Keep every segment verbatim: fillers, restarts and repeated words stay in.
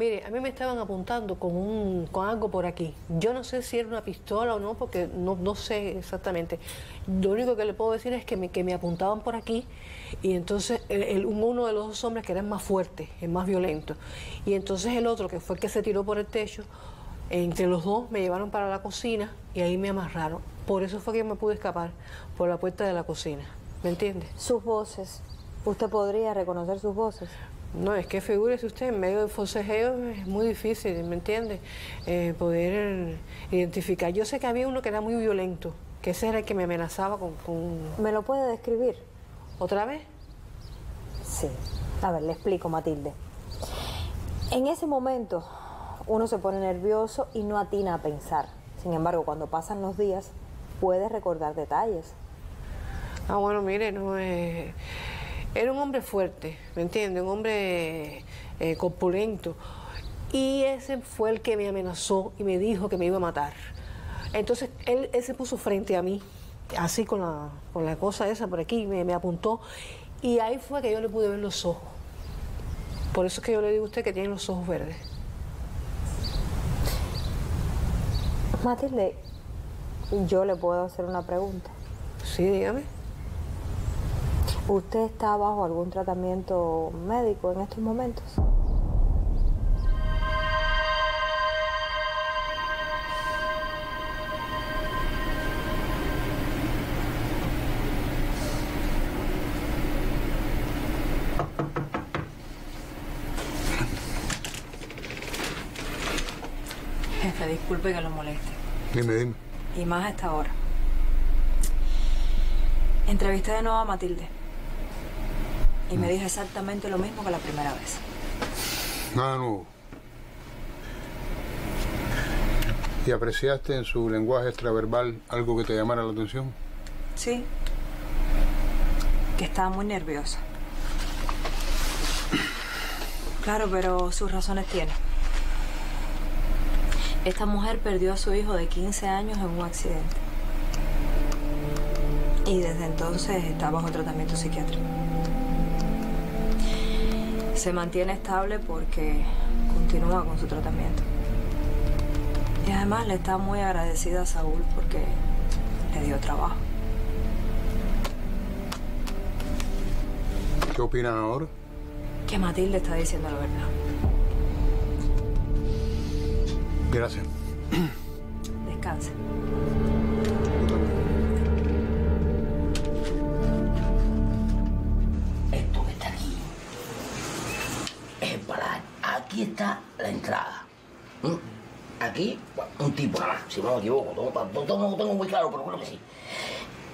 Mire, a mí me estaban apuntando con, un, con algo por aquí. Yo no sé si era una pistola o no, porque no, no sé exactamente. Lo único que le puedo decir es que me, que me apuntaban por aquí y entonces el, el, uno de los dos hombres que era el más fuerte, el más violento, y entonces el otro, que fue el que se tiró por el techo, entre los dos me llevaron para la cocina y ahí me amarraron. Por eso fue que me pude escapar, por la puerta de la cocina. ¿Me entiende? Sus voces. ¿Usted podría reconocer sus voces? No, es que figúrese usted, en medio del forcejeo es muy difícil, ¿me entiende? Eh, poder identificar. Yo sé que había uno que era muy violento, que ese era el que me amenazaba con... con... ¿Me lo puede describir? ¿Otra vez? Sí. A ver, le explico, Matilde. En ese momento uno se pone nervioso y no atina a pensar. Sin embargo, cuando pasan los días, puede recordar detalles. Ah, bueno, mire, no es... Eh... Era un hombre fuerte, ¿me entiendes? Un hombre eh, corpulento. Y ese fue el que me amenazó y me dijo que me iba a matar. Entonces, él, él se puso frente a mí, así con la, con la cosa esa por aquí, me, me apuntó. Y ahí fue que yo le pude ver los ojos. Por eso es que yo le digo a usted que tiene los ojos verdes. Matilde, yo le puedo hacer una pregunta. Sí, dígame. ¿Usted está bajo algún tratamiento médico en estos momentos? Jefe, disculpe que lo moleste. Dime, dime. Y más a esta hora. Entrevisté de nuevo a Matilde. Y me dijo exactamente lo mismo que la primera vez. Nada nuevo. ¿Y apreciaste en su lenguaje extraverbal algo que te llamara la atención? Sí. Que estaba muy nerviosa. Claro, pero sus razones tiene. Esta mujer perdió a su hijo de quince años en un accidente. Y desde entonces está bajo tratamiento psiquiátrico. Se mantiene estable porque continúa con su tratamiento. Y además le está muy agradecida a Saúl porque le dio trabajo. ¿Qué opinan ahora? Que Matilde está diciendo la verdad. Gracias. Descanse. Aquí está la entrada. ¿Mm? Aquí, un tipo nada más, si no me equivoco. No tengo, tengo muy claro, pero creo que sí.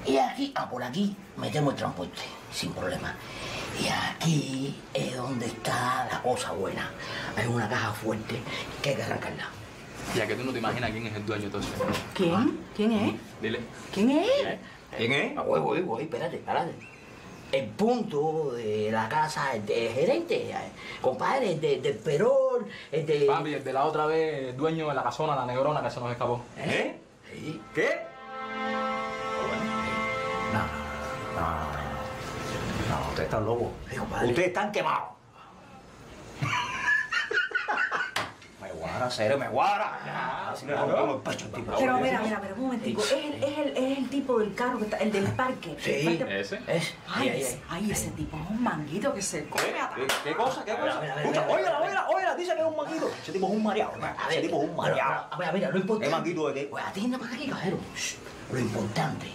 Y aquí, ah, por aquí, metemos el transporte, sin problema. Y aquí es donde está la cosa buena. Hay una caja fuerte que hay que arrancarla. Ya que tú no te imaginas quién es el dueño, entonces. ¿Quién? ¿Ah? ¿Quién es? Dile. ¿Quién es? ¿Quién es? Voy, voy, voy, espérate, espérate. El punto de la casa, el, de, el gerente, el, compadre, el de, del Perol, el de... Papi, el de la otra vez, el dueño de la casona, la negrona que se nos escapó. ¿Eh? ¿Eh? ¿Qué? No, no, no, no, no, ustedes están locos. Sí, ustedes están quemados. Me guarda, serio, me guarda. Ah, si no, no, no, pero mira, mira, pero un momentico. Es el, es el, es el tipo del carro que está, el del parque. Sí, el parque... ese. Es. Ay, ay, ay, ay, ese tipo es un manguito que se come. ¿Qué, qué cosa? ¿Qué cosa? Escucha, óyela, óyela, óyela, dice que es un manguito. Ese tipo es un mareado. Ese tipo es un mareado. A ver, mira, lo importante. ¿Qué manguito de qué? Pues atienda para aquí, caballero. Lo importante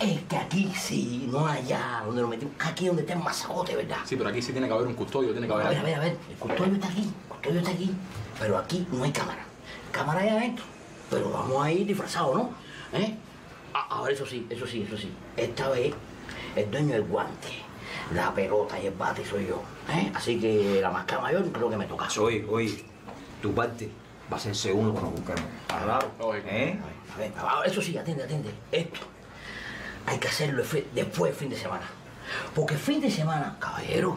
es que aquí sí, no allá donde lo metimos. Aquí es donde está el masacote, ¿verdad? Sí, pero aquí sí tiene que haber un custodio, tiene que haber. A ver, a ver, a ver. El custodio está aquí, el custodio está aquí. Pero aquí no hay cámara. Cámara hay adentro. Pero vamos a ir disfrazados, ¿no? ¿Eh? Ahora eso sí, eso sí, eso sí. Esta vez el dueño del guante, la pelota y el bate soy yo. ¿Eh? Así que la máscara mayor creo que me toca. Oye, oye, tu parte va a ser seguro cuando busquemos. Claro. ¿Eh? A ver, eso sí, atiende, atiende. Esto hay que hacerlo después del fin de semana. Porque el fin de semana, caballero,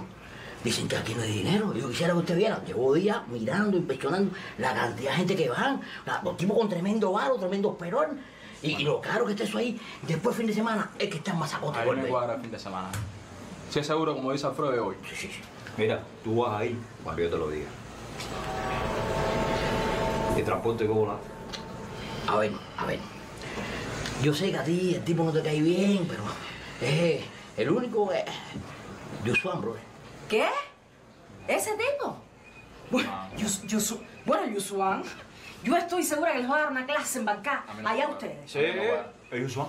dicen que aquí no hay dinero. Yo quisiera que usted viera. Llevo días mirando, inspeccionando la cantidad de gente que van. Los tipos con tremendo varo, tremendo perón. Y, y lo caro que está eso ahí, después fin de semana, es que está en masacote. Ahí me cuadra el fin de semana. Si es seguro, como dice Alfredo, de hoy. Sí, sí, sí. Mira, tú vas ahí para que yo te lo diga. ¿Y transporte cómo lo hace? A ver, a ver. Yo sé que a ti el tipo no te cae bien, pero es el único que... Yusuán, bro. ¿Qué? ¿Ese tipo? Bueno, yo, yo, bueno, Yusuán, yo estoy segura que les voy a dar una clase en banca allá a ustedes. Sí, es Yusuán.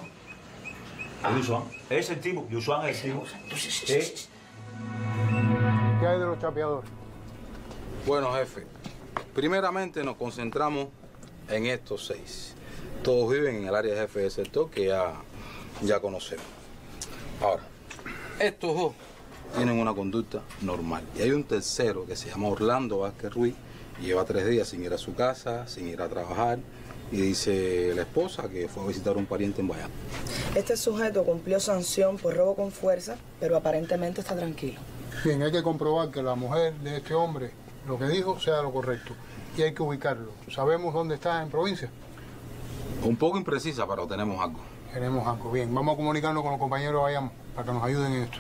Es Yusuán. Es el tipo. Yusuán es el tipo. Entonces, ¿qué hay de los chapeadores? Bueno, jefe, primeramente nos concentramos en estos seis. Todos viven en el área de jefe de sector que ya, ya conocemos. Ahora, estos dos tienen una conducta normal. Y hay un tercero que se llama Orlando Vázquez Ruiz, lleva tres días sin ir a su casa, sin ir a trabajar, y dice la esposa que fue a visitar a un pariente en Bayamo. Este sujeto cumplió sanción por robo con fuerza, pero aparentemente está tranquilo. Bien, hay que comprobar que la mujer de este hombre, lo que dijo, sea lo correcto. Y hay que ubicarlo. ¿Sabemos dónde está en provincia? Un poco imprecisa, pero tenemos algo. Tenemos algo. Bien, vamos a comunicarnos con los compañeros de Bayamo para que nos ayuden en esto.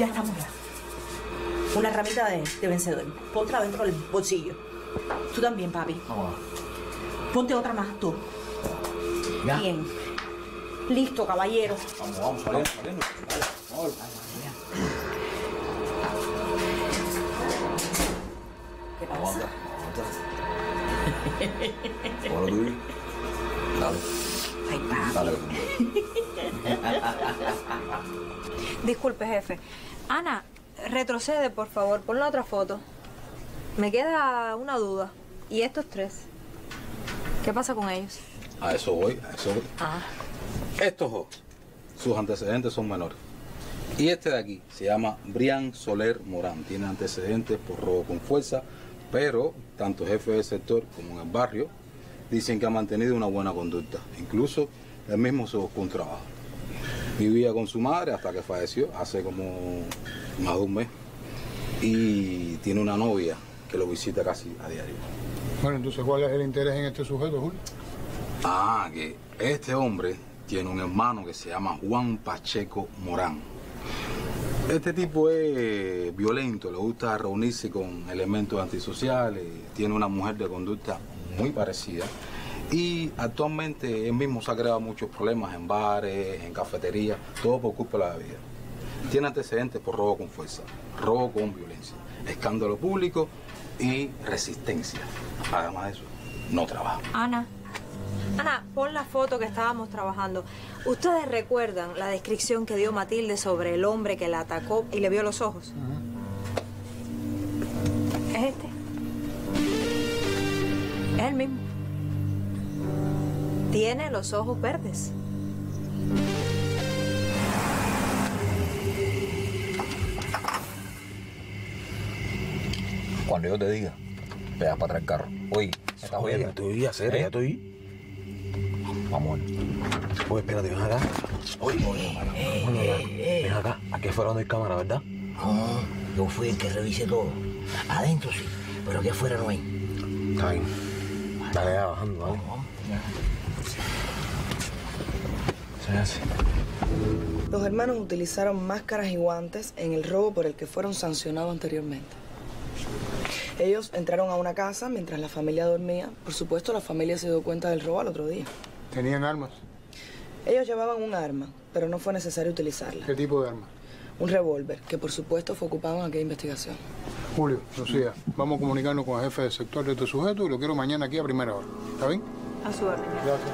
Ya estamos ya. Una ramita de, de vencedor. Ponte dentro del bolsillo. Tú también, papi. Oh. Ponte otra más, tú. Ya. Bien. Listo, caballero. Vamos, vamos, vamos. Vamos, vamos. ¿Qué pasa? Ahora tú. Dale. Ay, papi. Dale. Disculpe, jefe. Ana, retrocede, por favor. Pon la otra foto. Me queda una duda. ¿Y estos tres? ¿Qué pasa con ellos? A eso voy, a eso voy. Ah. Estos dos, sus antecedentes son menores. Y este de aquí se llama Brian Soler Morán. Tiene antecedentes por robo con fuerza, pero tanto jefe del sector como en el barrio dicen que ha mantenido una buena conducta. Incluso él mismo se buscó un trabajo. Vivía con su madre hasta que falleció hace como más de un mes. Y tiene una novia que lo visita casi a diario. Bueno, entonces, ¿cuál es el interés en este sujeto, Julio? Ah, que este hombre tiene un hermano que se llama Juan Pacheco Morán. Este tipo es violento, le gusta reunirse con elementos antisociales, tiene una mujer de conducta muy parecida. Y actualmente él mismo se ha creado muchos problemas en bares, en cafeterías, todo por culpa de la bebida. Tiene antecedentes por robo con fuerza, robo con violencia, escándalo público y resistencia. Además de eso, no trabaja. Ana, Ana, pon la foto que estábamos trabajando. ¿Ustedes recuerdan la descripción que dio Matilde sobre el hombre que la atacó y le vio los ojos? Uh-huh. ¿Es este? Es el mismo. Tiene los ojos verdes. Cuando yo te diga, te das para atrás el carro. Oye, ¿me estás oyendo? Ya estoy, ya sé, ya estoy. Vamos. Oye, espérate, ven acá. Oye, oye, oye, ven acá. Aquí fue donde hay cámara, ¿verdad? No, yo fui el que revisé todo. Adentro sí, pero aquí afuera no hay. Está bien. Dale, ya bajando, vamos. Los hermanos utilizaron máscaras y guantes en el robo por el que fueron sancionados anteriormente. Ellos entraron a una casa mientras la familia dormía. Por supuesto, la familia se dio cuenta del robo al otro día. ¿Tenían armas? Ellos llevaban un arma, pero no fue necesario utilizarla. ¿Qué tipo de arma? Un revólver, que por supuesto fue ocupado en aquella investigación. Julio, Lucía, vamos a comunicarnos con el jefe del sector de este sujeto y lo quiero mañana aquí a primera hora. ¿Está bien? A su orden. Gracias.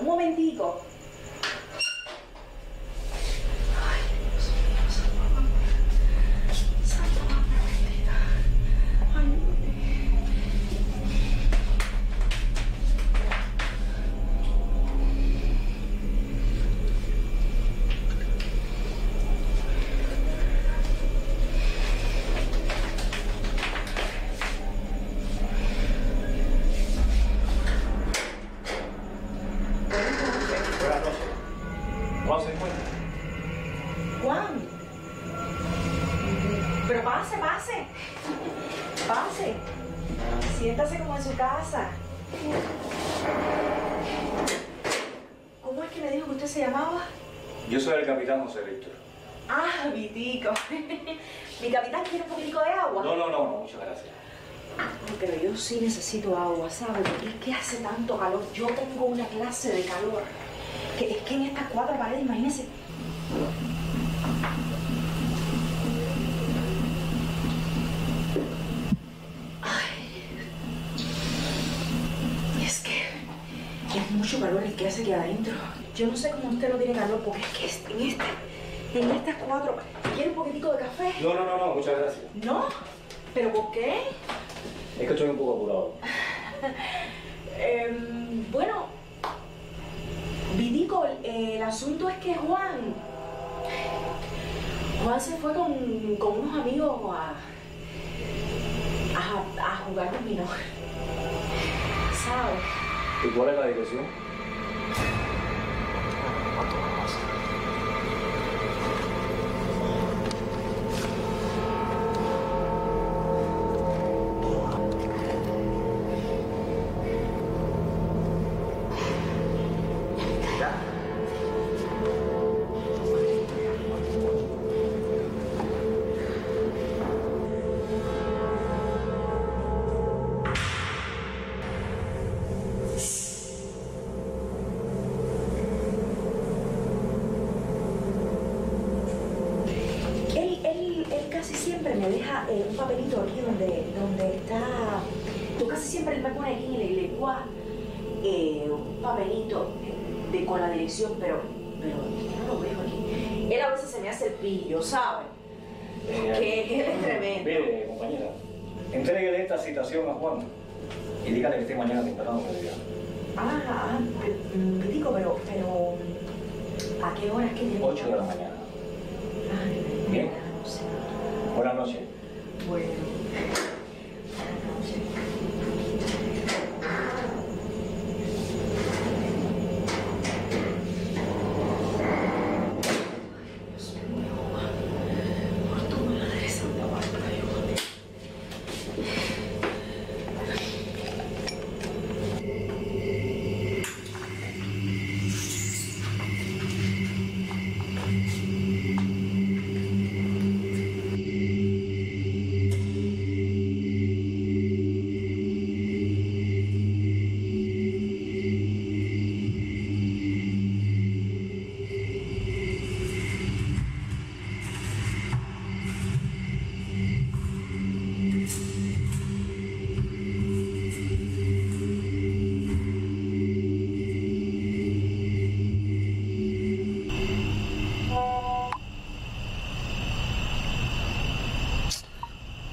un momentico. Sí necesito agua, ¿sabes? Porque es que hace tanto calor. Yo tengo una clase de calor. Que es que en estas cuatro paredes, imagínense. Ay. Es que es mucho calor el que hace aquí adentro. Yo no sé cómo usted no tiene calor, porque es que en, este, en estas cuatro... ¿Quiere un poquitico de café? No, no, no, no, muchas gracias. ¿No? ¿Pero por qué? Es que estoy un poco apurado. eh, bueno, Vitico, eh, el asunto es que Juan... Juan se fue con, con unos amigos a, a, a jugar dominó. ¿Sabes? ¿Y cuál es la diversión? Pero, pero yo no lo veo aquí. Él a veces se me hace el pillo, ¿sabes? Eh, que él es tremendo. Mire, compañera, entréguele esta citación a Juan y dígale que esté mañana temprano que le diga. Ah, ah, Pitico, pero, pero, ¿a qué hora es que viene? Ocho de la mañana. Ah, bien. No sé. Buenas noches. Bueno.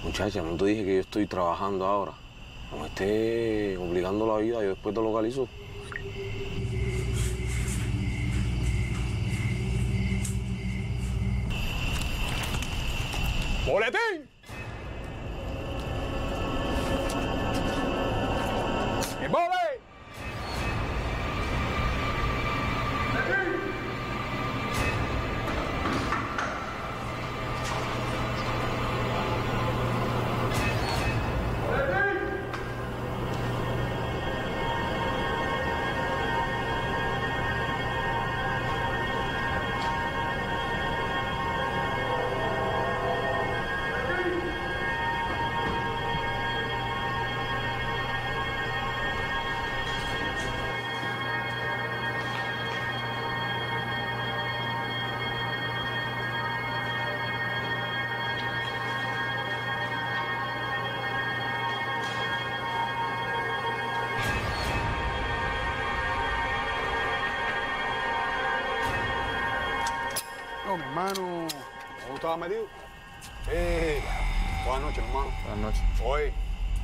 Muchacha, ¿no te dije que yo estoy trabajando ahora? No me esté obligando la vida, yo después te localizo. ¡Boletín! ¡El boletín! mi hermano. ¿Cómo estabas metido? Eh, buenas noches, hermano. Buenas noches. Oye,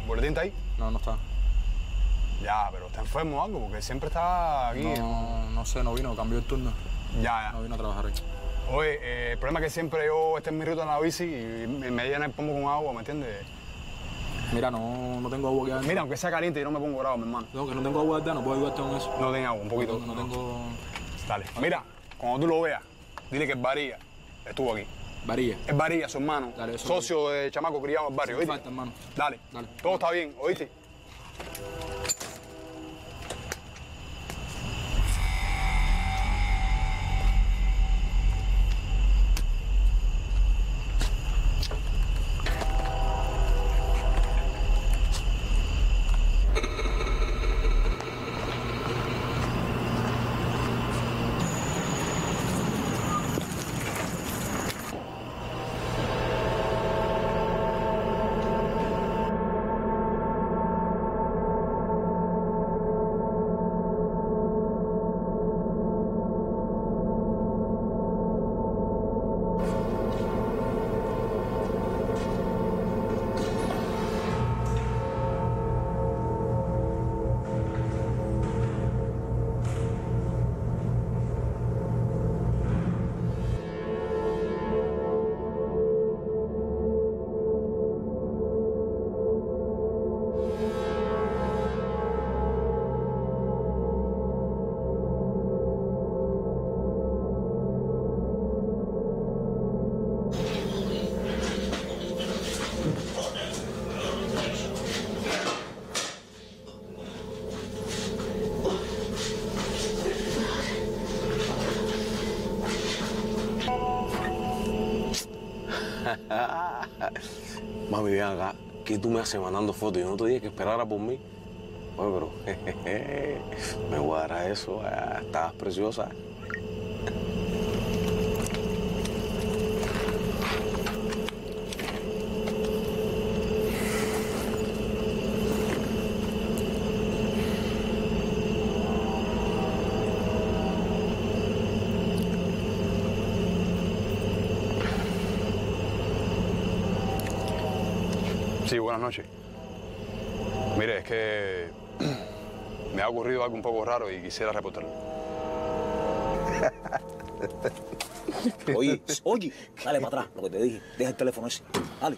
¿Boletín está ahí? No, no está. Ya, pero ¿está enfermo o algo? Porque siempre está aquí. No, no, no sé, no vino, cambió el turno. Ya, ya. No vino a trabajar aquí. Oye, eh, el problema es que siempre yo esté en mi ruta en la bici y me llena el pomo con agua, ¿me entiendes? Mira, no, no tengo agua que... Mira, aunque sea caliente, yo no me pongo bravo, mi hermano. No, que no tengo agua de no puedo ayudarte con eso. No tengo agua, un poquito. No, no tengo... Dale. Mira, cuando tú lo veas, dile que es Varilla. Estuvo aquí. Varilla. Es Varilla, su hermano. Dale, eso socio de chamaco criado al barrio, ¿oíste? Falta, hermano. Dale. Dale. Todo está bien, ¿oíste? Mami, ven acá. ¿Qué tú me haces mandando fotos? Yo no te dije que esperara por mí. Oye, pero jejeje, me guarda eso. Ah, estabas preciosa. Sí, buenas noches. Mire, es que me ha ocurrido algo un poco raro y quisiera reportarlo. Oye, oye, dale para atrás, lo que te dije. Deja el teléfono ese. Dale.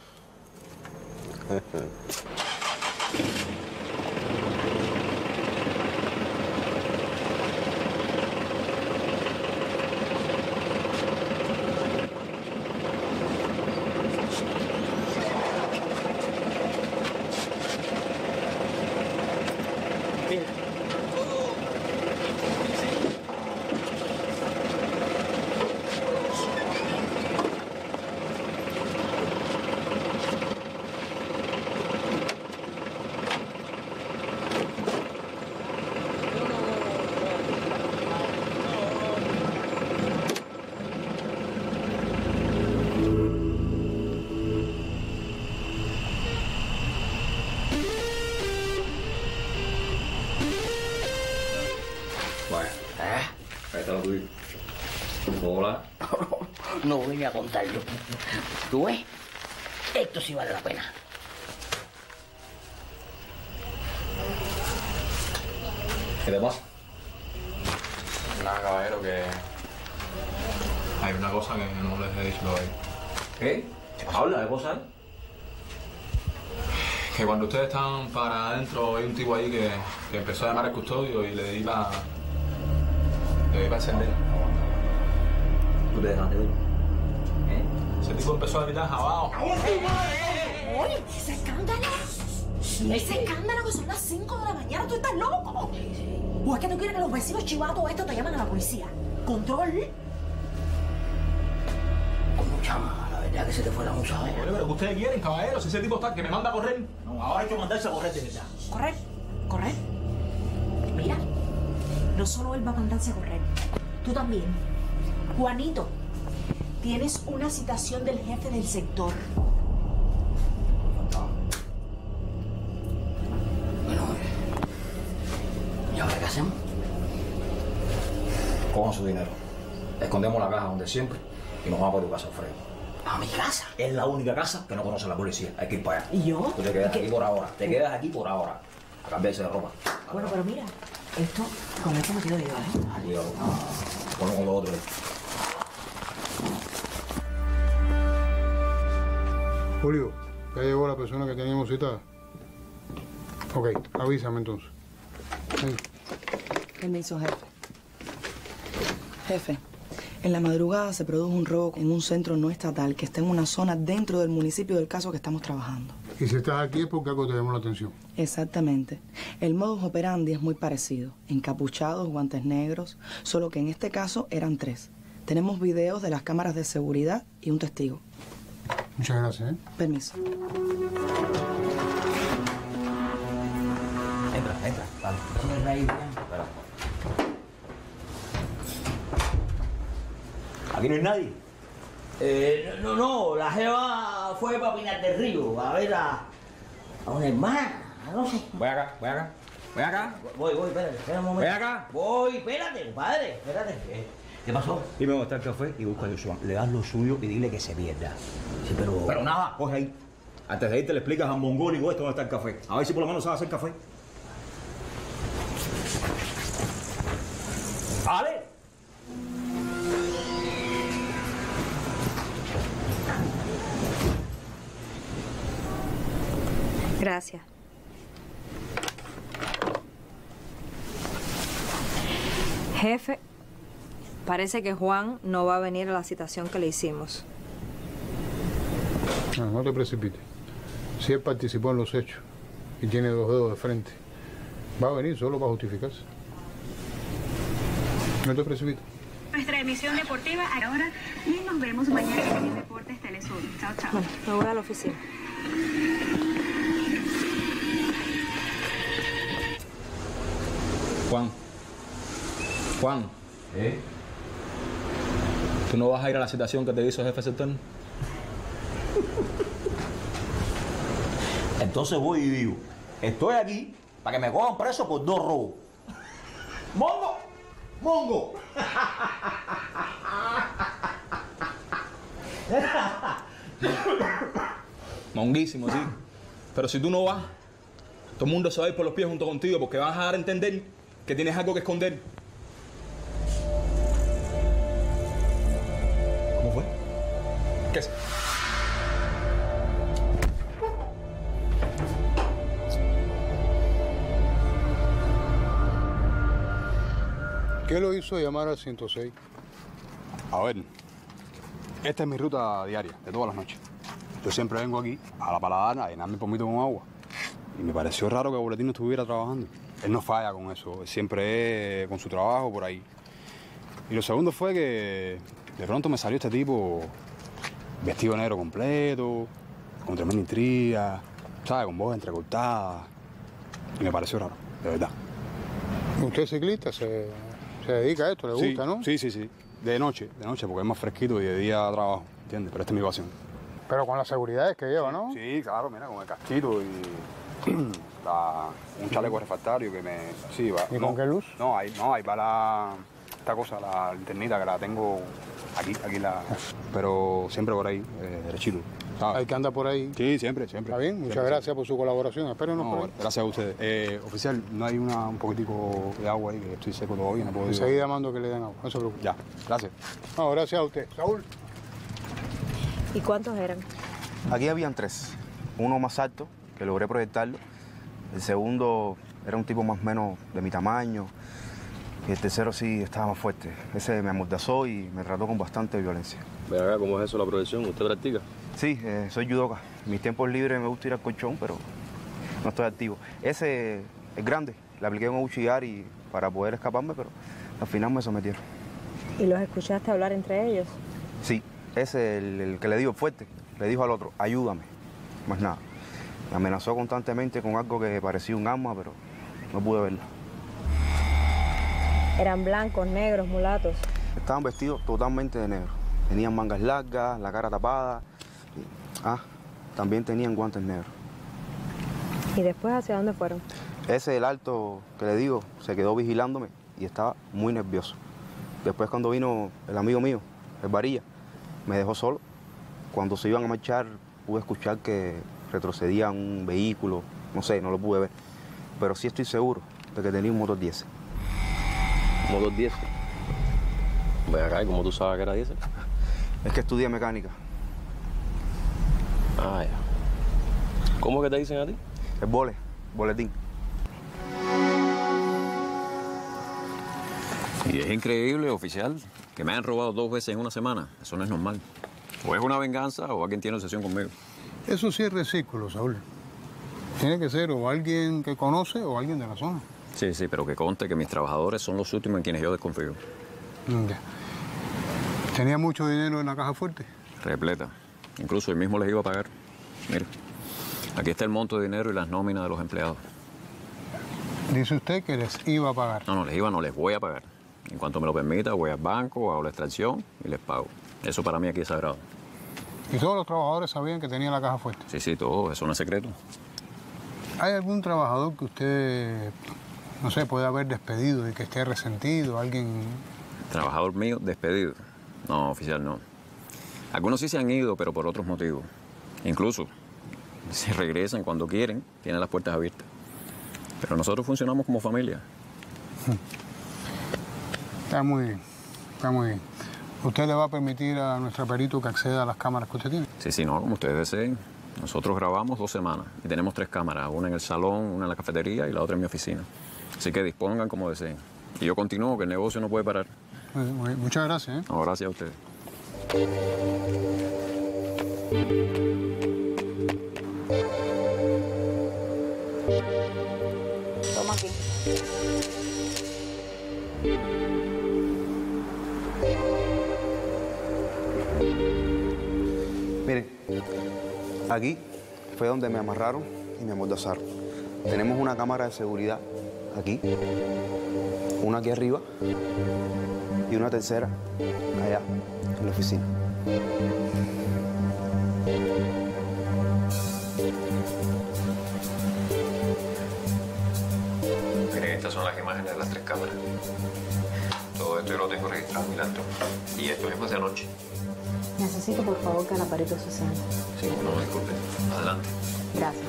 No voy a contarlo. ¿Tú ves? Esto sí vale la pena. ¿Qué te pasa? Nada, caballero, que... hay una cosa que no les he dicho hoy. ¿Qué? ¿Qué pasa? Habla de cosas. Que cuando ustedes están para adentro, hay un tipo ahí que, que empezó a llamar al custodio y le di la... le di la encendida. ¿Tú te dejaste de ir? Ese tipo empezó a gritar abajo. ¡Oye, ese escándalo! ¡Ese escándalo que son las cinco de la mañana! ¡Tú estás loco! ¿O es que tú quieres que los vecinos chivatos estos te llamen a la policía? ¡Control! ¿Cómo chama? La verdad que se te fue la musa. Oye, pero que ustedes quieren, caballeros. Ese tipo está que me manda a correr. No, ahora hay que mandarse a correr de verdad. ¿Correr? ¿Correr? Mira, no solo él va a mandarse a correr. Tú también. Juanito. Tienes una citación del jefe del sector. Bueno, ¿y ahora qué hacemos? Cojan su dinero. Escondemos la caja donde siempre y nos vamos para tu casa, Alfredo. ¿A mi casa? Es la única casa que no conoce la policía. Hay que ir para allá. ¿Y yo? Tú te quedas aquí por ahora. Te quedas aquí por ahora. A cambiarse de ropa. Bueno, pero mira, esto, con esto me quiero llevar, ¿eh? Ah, Dios. Ponlo con lo otro, ¿eh? Julio, ya llegó la persona que teníamos citada. Ok, avísame entonces. Ven. Permiso, jefe. Jefe, en la madrugada se produjo un robo en un centro no estatal que está en una zona dentro del municipio del caso que estamos trabajando. Y si estás aquí es porque algo te llamó la atención. Exactamente. El modus operandi es muy parecido. Encapuchados, guantes negros, solo que en este caso eran tres. Tenemos videos de las cámaras de seguridad y un testigo. Muchas gracias, ¿eh? Permiso. Entra, entra. Vale. ¿Aquí no hay nadie? Eh, no, no, la jeva fue para Pinar del Río, a ver a, a una hermana, no sé. Voy acá, voy acá, voy acá. Voy, voy, espérate, espera un momento. Voy acá. Voy, espérate, compadre, espérate. ¿Qué, qué pasó? Dime dónde está el café y busca a Yusuán. Le das lo suyo y dile que se pierda. Sí, pero... Pero nada, coge ahí. Antes de irte le explicas a Mongoli o esto dónde está el café. A ver si por lo menos sabe hacer café. ¿Vale? Gracias. Jefe, parece que Juan no va a venir a la citación que le hicimos. No, no te precipites. Si él participó en los hechos y tiene dos dedos de frente, va a venir solo para justificarse. No te precipites. Nuestra emisión deportiva ahora y nos vemos mañana en Deportes Telesur. Chao, chao. Bueno, me voy a la oficina. Juan, Juan, ¿eh? ¿Tú no vas a ir a la citación que te hizo el jefe sector? Entonces voy y digo, estoy aquí para que me cojan preso por dos robos. ¡Mongo! ¡Mongo! Monguísimo, sí. Pero si tú no vas, todo el mundo se va a ir por los pies junto contigo porque vas a dar a entender que tienes algo que esconder. ¿Cómo fue? ¿Qué es? ¿Qué lo hizo llamar al ciento seis? A ver, esta es mi ruta diaria, de todas las noches. Yo siempre vengo aquí, a la Paladana, a llenarme el pomito con agua. Y me pareció raro que el boletín no estuviera trabajando. Él no falla con eso, él siempre es con su trabajo por ahí. Y lo segundo fue que de pronto me salió este tipo vestido negro completo, con tremenda intriga, ¿sabes? Con voz entrecortada. Y me pareció raro, de verdad. ¿Usted es ciclista? ¿Se, se dedica a esto? ¿Le gusta, sí, no? Sí, sí, sí. De noche, de noche, porque es más fresquito y de día trabajo, ¿entiendes? Pero esta es mi pasión. Pero con las seguridades que lleva, sí, ¿no? Sí, claro, mira, con el casquito y... La, un chaleco refractario que me... Sí, va. ¿Y no, con qué luz? No, ahí, no, ahí va la... Esta cosa, la linternita que la tengo aquí, aquí la... Pero siempre por ahí, eh, derechito. ¿Sabes? Hay que andar por ahí. Sí, siempre, siempre. Está bien, muchas siempre, gracias siempre. Por su colaboración. Espérenos no, por ahí. Gracias a ustedes. Eh, oficial, no hay una, un poquitico de agua ahí, que estoy seco todavía, no puedo... Enseguida mando que le den agua, no se preocupe. Ya, gracias. No, gracias a usted. Saúl. ¿Y cuántos eran? Aquí habían tres. Uno más alto, que logré proyectarlo. El segundo era un tipo más o menos de mi tamaño. Y el tercero sí estaba más fuerte. Ese me amordazó y me trató con bastante violencia. Mira acá, ¿cómo es eso la profesión? ¿Usted practica? Sí, eh, soy judoka. Mis tiempos libres me gusta ir al colchón, pero no estoy activo. Ese es grande. Le apliqué un auxiliar y para poder escaparme, pero al final me sometieron. ¿Y los escuchaste hablar entre ellos? Sí, ese es el, el que le dijo fuerte. Le dijo al otro, ayúdame. Más nada. Me amenazó constantemente con algo que parecía un arma, pero no pude verla. ¿Eran blancos, negros, mulatos? Estaban vestidos totalmente de negro. Tenían mangas largas, la cara tapada. Y, ah, también tenían guantes negros. ¿Y después hacia dónde fueron? Ese, el alto que le digo, se quedó vigilándome y estaba muy nervioso. Después cuando vino el amigo mío, el Varilla, me dejó solo. Cuando se iban a marchar, pude escuchar que retrocedía un vehículo, no sé, no lo pude ver. Pero sí estoy seguro de que tenía un motor diésel. ¿Motor diésel? Ven acá, ¿cómo tú sabes que era diésel? Es que estudié mecánica. Ah, ya. ¿Cómo que te dicen a ti? Es bole, boletín. Y es increíble, oficial, que me han robado dos veces en una semana. Eso no es normal. O es una venganza o alguien tiene obsesión conmigo. Eso sí es recículo, Saúl. Tiene que ser o alguien que conoce o alguien de la zona. Sí, sí, pero que conste que mis trabajadores son los últimos en quienes yo desconfío. Ya. ¿Tenía mucho dinero en la caja fuerte? Repleta. Incluso yo mismo les iba a pagar. Mira, aquí está el monto de dinero y las nóminas de los empleados. Dice usted que les iba a pagar. No, no, les iba, no, les voy a pagar. En cuanto me lo permita, voy al banco, hago la extracción y les pago. Eso para mí aquí es sagrado. ¿Y todos los trabajadores sabían que tenía la caja fuerte? Sí, sí, todos. Eso no es secreto. ¿Hay algún trabajador que usted, no sé, puede haber despedido y que esté resentido? ¿Alguien...? ¿Trabajador mío despedido? No, oficial, no. Algunos sí se han ido, pero por otros motivos. Incluso, si regresan cuando quieren, tienen las puertas abiertas. Pero nosotros funcionamos como familia. Está muy bien, está muy bien. ¿Usted le va a permitir a nuestro perito que acceda a las cámaras que usted tiene? Sí, sí, no, como ustedes deseen. Nosotros grabamos dos semanas y tenemos tres cámaras. Una en el salón, una en la cafetería y la otra en mi oficina. Así que dispongan como deseen. Y yo continúo, que el negocio no puede parar. Muchas gracias, ¿eh? No, gracias a ustedes. Toma aquí. Miren, aquí fue donde me amarraron y me amordazaron. Tenemos una cámara de seguridad aquí, una aquí arriba y una tercera allá en la oficina. Miren, estas son las imágenes de las tres cámaras. Todo esto yo lo tengo registrado en mi laptop. Y esto es más de anoche. Necesito, por favor, que el aparato se sienta. Sí, no, disculpe. Adelante. Gracias.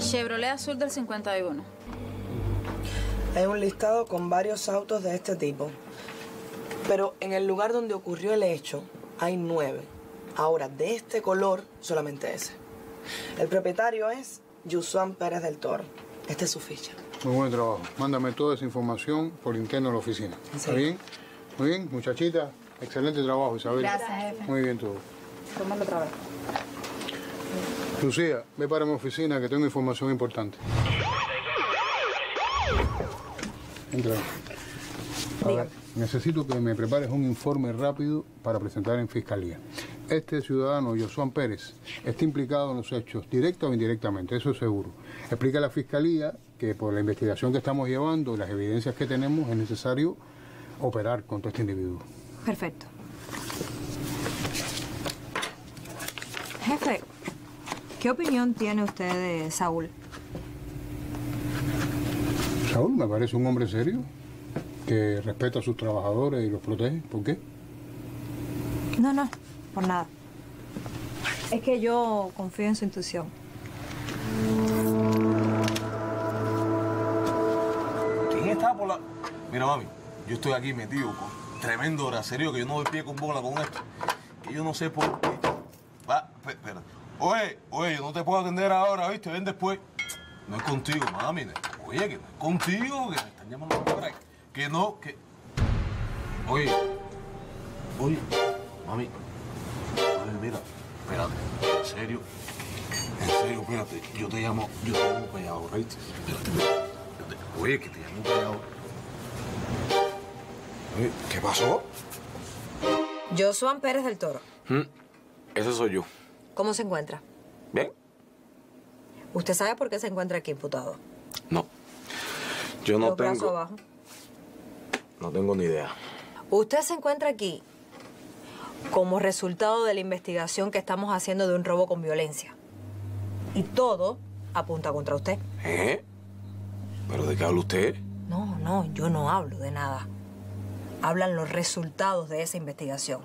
Chevrolet Azul del cincuenta y uno. Hay un listado con varios autos de este tipo. Pero en el lugar donde ocurrió el hecho hay nueve. Ahora, de este color, solamente ese. El propietario es Yusuán Pérez del Toro. Esta es su ficha. Muy buen trabajo. Mándame toda esa información por interno a la oficina. Sí. ¿Está bien? Muy bien, muchachita. Excelente trabajo, Isabel. Gracias, jefe. Muy bien todo. Tómalo otra vez. Lucía, ve para mi oficina que tengo información importante. Entra. Ahora, necesito que me prepares un informe rápido para presentar en fiscalía. Este ciudadano, Yusuán Pérez, está implicado en los hechos, directa o indirectamente, eso es seguro. Explica a la fiscalía que por la investigación que estamos llevando, las evidencias que tenemos, es necesario operar contra este individuo. Perfecto. Jefe, ¿qué opinión tiene usted de Saúl? Saúl me parece un hombre serio, que respeta a sus trabajadores y los protege. ¿Por qué? No, no, por nada. Es que yo confío en su intuición. ¿Quién está por la...? Mira, mami, yo estoy aquí metido con tremendo bracerío que yo no doy pie con bola con esto. Que yo no sé por qué... Ah, espera. Oye, oye, yo no te puedo atender ahora, ¿viste? Ven después. No es contigo, mami. Oye, que voy contigo, que me están llamando por ahí. Que no, que... Oye, oye, mami, mami, mira, espérate, en serio, en serio, espérate, yo te llamo, yo te llamo callado, right? Espérate, yo te... Oye, que te llamo callado. Oye, ¿qué pasó? Yusuán Pérez del Toro. Hmm. Ese soy yo. ¿Cómo se encuentra? Bien. ¿Usted sabe por qué se encuentra aquí imputado? No. Yo no tengo... ¿Los brazos abajo? No tengo ni idea. Usted se encuentra aquí como resultado de la investigación que estamos haciendo de un robo con violencia. Y todo apunta contra usted. ¿Eh? ¿Pero de qué habla usted? No, no, yo no hablo de nada. Hablan los resultados de esa investigación.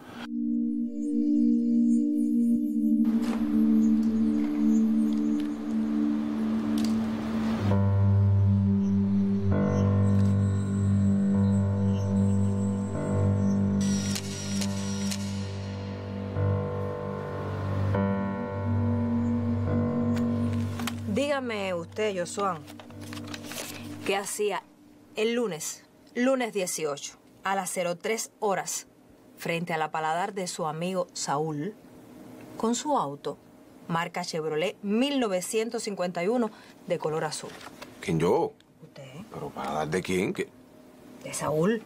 Dígame usted, Yusuán, ¿qué hacía el lunes, lunes dieciocho? A las cero tres horas, frente a la paladar de su amigo Saúl, con su auto, marca Chevrolet mil novecientos cincuenta y uno, de color azul. ¿Quién, yo? Usted. ¿Pero para dar de quién? ¿Qué? De Saúl,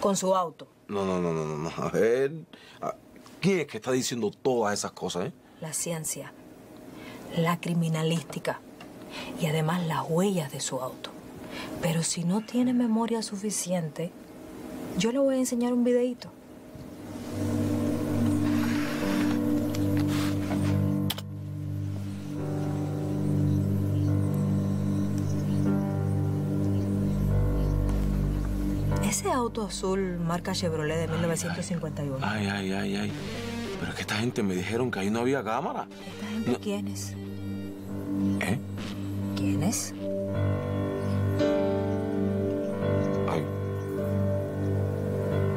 con su auto. No, no, no, no, no. A ver, ¿quién es que está diciendo todas esas cosas, eh? La ciencia, la criminalística y además las huellas de su auto. Pero si no tiene memoria suficiente... Yo le voy a enseñar un videíto. Ese auto azul marca Chevrolet de mil novecientos cincuenta y uno. Ay, ay, ay, ay. Pero es que esta gente me dijeron que ahí no había cámara. ¿Esta gente no. quién es? ¿Eh? ¿Quién es?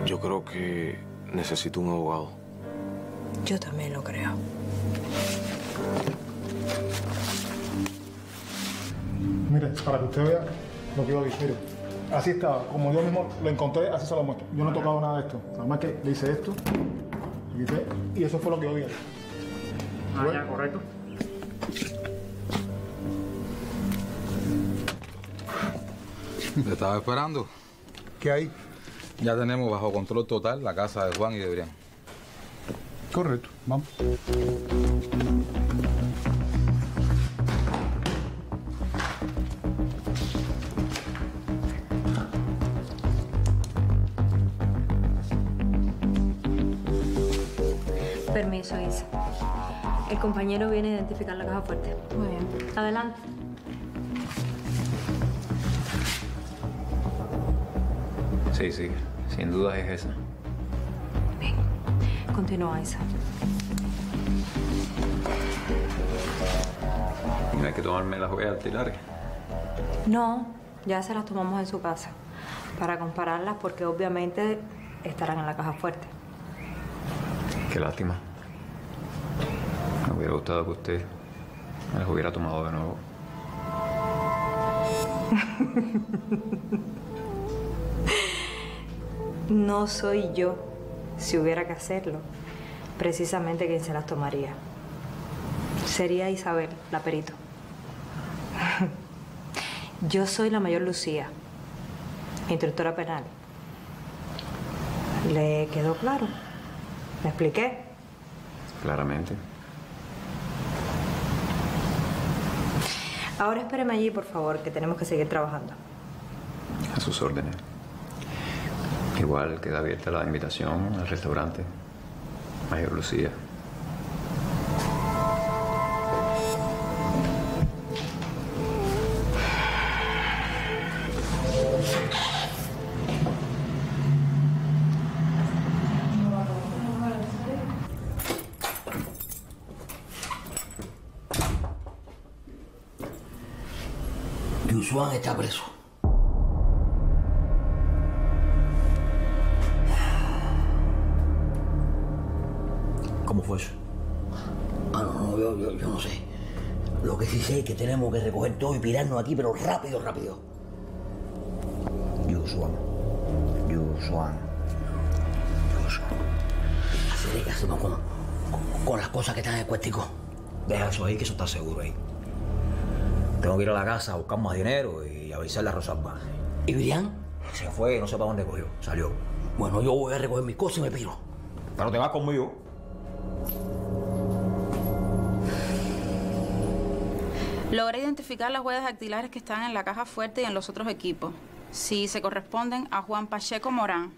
Yo creo que necesito un abogado. Yo también lo creo. Mire, para que usted vea lo que yo dije, mire, así estaba, como yo mismo lo encontré, así se lo muestro. Yo no he tocado nada de esto, nada más que le hice esto, le hice, y eso fue lo que yo vi. Ah, bueno. Ya, correcto. ¿Te estaba esperando? ¿Qué hay? Ya tenemos bajo control total la casa de Juan y de Brian. Correcto, vamos. Permiso, Isa. El compañero viene a identificar la caja fuerte. Muy bien. Adelante. Sí, sí. Sin duda es esa. Bien. Continúa, Isa. ¿Tienes que tomarme las huellas dactilares? No, ya se las tomamos en su casa. Para compararlas, porque obviamente estarán en la caja fuerte. Qué lástima. Me hubiera gustado que usted me las hubiera tomado de nuevo. No soy yo, si hubiera que hacerlo, precisamente quien se las tomaría. Sería Isabel, la perito. Yo soy la mayor Lucía, instructora penal. ¿Le quedó claro? ¿Me expliqué? Claramente. Ahora espéreme allí, por favor, que tenemos que seguir trabajando. A sus órdenes. Igual queda abierta la invitación al restaurante Mayor Lucía. Yusuán está preso. ¿Cómo fue eso? Ah, no, no, yo, yo, yo no sé. Lo que sí sé es que tenemos que recoger todo y pirarnos aquí, pero rápido, rápido. Yusuán. Yusuán. Yusuán. Así que hacemos con, con, con las cosas que están en el cuético. Deja eso ahí, que eso está seguro ahí. Tengo que ir a la casa a buscar más dinero y avisarle a Rosalba. ¿Y Brian? Se fue, no sé para dónde cogió. Salió. Bueno, yo voy a recoger mis cosas y me piro. Pero te vas conmigo. Logré identificar las huellas dactilares que están en la caja fuerte y en los otros equipos. Si se corresponden a Juan Pacheco Morán.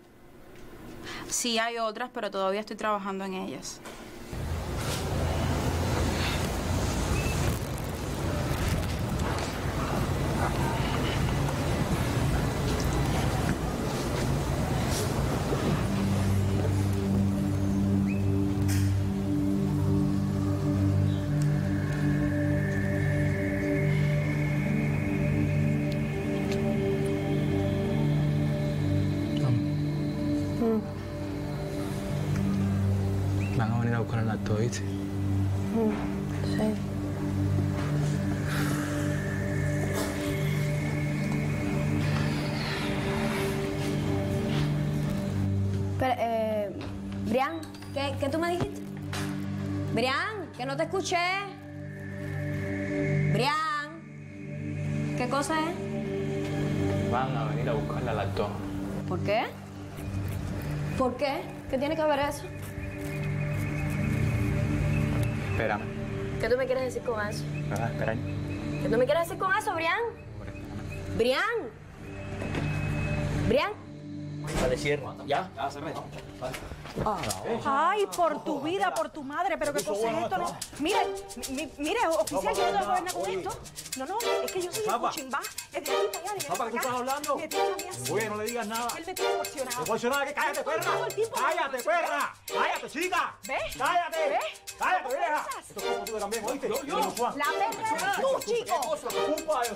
Sí hay otras, pero todavía estoy trabajando en ellas. ¿Viste? Sí. Pero, eh, Brian, ¿qué, ¿qué tú me dijiste? Brian, que no te escuché. Brian, ¿qué cosa es? Van a venir a buscarla al actor. ¿Por qué? ¿Por qué? ¿Qué tiene que ver eso? Espérame. ¿Qué tú me quieres decir con eso? Me vas a esperar. ¿Qué tú me quieres decir con eso, Brian? ¡Brian! ¡Brian! Vale, cierra. ¿Ya? Ya, cerré. Ay, por tu vida, por tu madre, pero qué cosa es esto. No. Mire, mire, oficial, yo no voy a gobernar con esto. No, no, es que yo soy un cuchimbá. Es de aquí para allá. ¿Papá, de qué estás hablando? Oye, no le digas nada. Él me tiene emocionada. ¿Emocionada? ¿Qué? ¡Cállate, perra! ¡Cállate, perra! ¡Cállate, chica! ¿Ves? ¡Cállate! ¿Ves? ¡Cállate, vieja! Esto es como tú también, ¿oíste? Yo, yo. La perra eres tú, chico.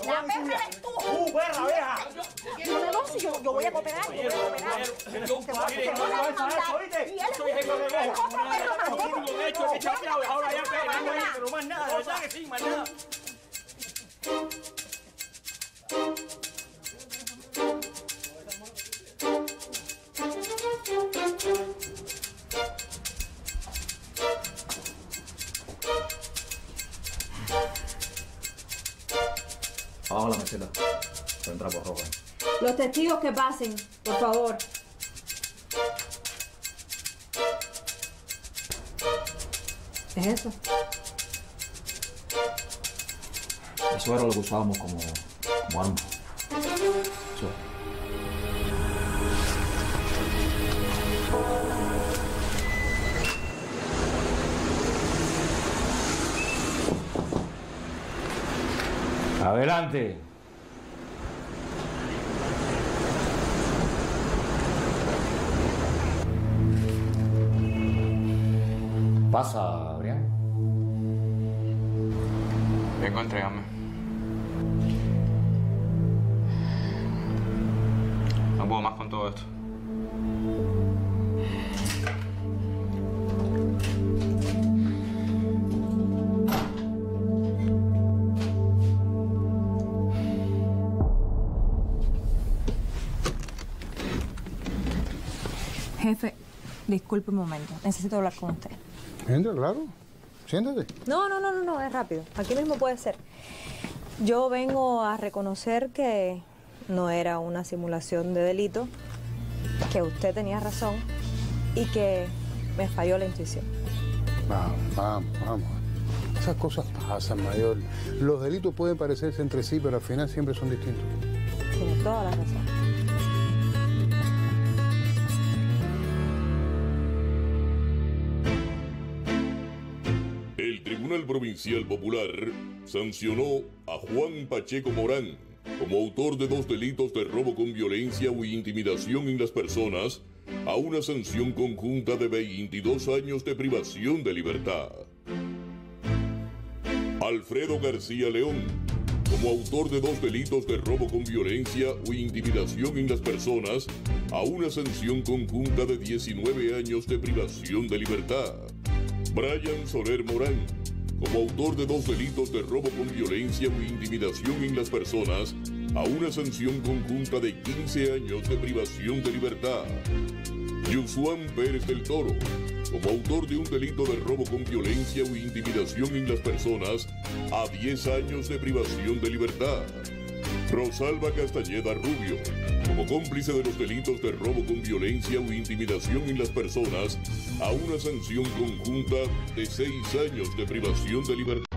La perra eres tú. ¡Tú, perra, vieja! No, no, no, si yo, yo voy a cooperar, yo voy a cooperar. Yo voy a cooperar. Y él es otro perro más loco. Yo he hecho, he echado clave, ahora ya perra. Pero más nada, de verdad que sí, más nada. Abajo la meseta. Son trapos rojos. Los testigos que pasen, por favor. ¿Qué es eso? Eso era lo que usábamos como, como arma. Eso. Adelante. Pasa, Brian. Vengo a entregarme. No puedo más con todo esto. Jefe, disculpe un momento. Necesito hablar con usted. Entra, claro. Siéntate. No, no, no, no, no, es rápido. Aquí mismo puede ser. Yo vengo a reconocer que no era una simulación de delito, que usted tenía razón y que me falló la intuición. Vamos, vamos, vamos. Esas cosas pasan, mayor. Los delitos pueden parecerse entre sí, pero al final siempre son distintos. Tiene toda la razón. El Provincial Popular sancionó a Juan Pacheco Morán como autor de dos delitos de robo con violencia o intimidación en las personas a una sanción conjunta de veintidós años de privación de libertad. Alfredo García León como autor de dos delitos de robo con violencia o intimidación en las personas a una sanción conjunta de diecinueve años de privación de libertad. Brian Soler Morán como autor de dos delitos de robo con violencia o intimidación en las personas, a una sanción conjunta de quince años de privación de libertad. Yusuán Pérez del Toro, como autor de un delito de robo con violencia o intimidación en las personas, a diez años de privación de libertad. Rosalba Castañeda Rubio, como cómplice de los delitos de robo con violencia o intimidación en las personas, a una sanción conjunta de seis años de privación de libertad.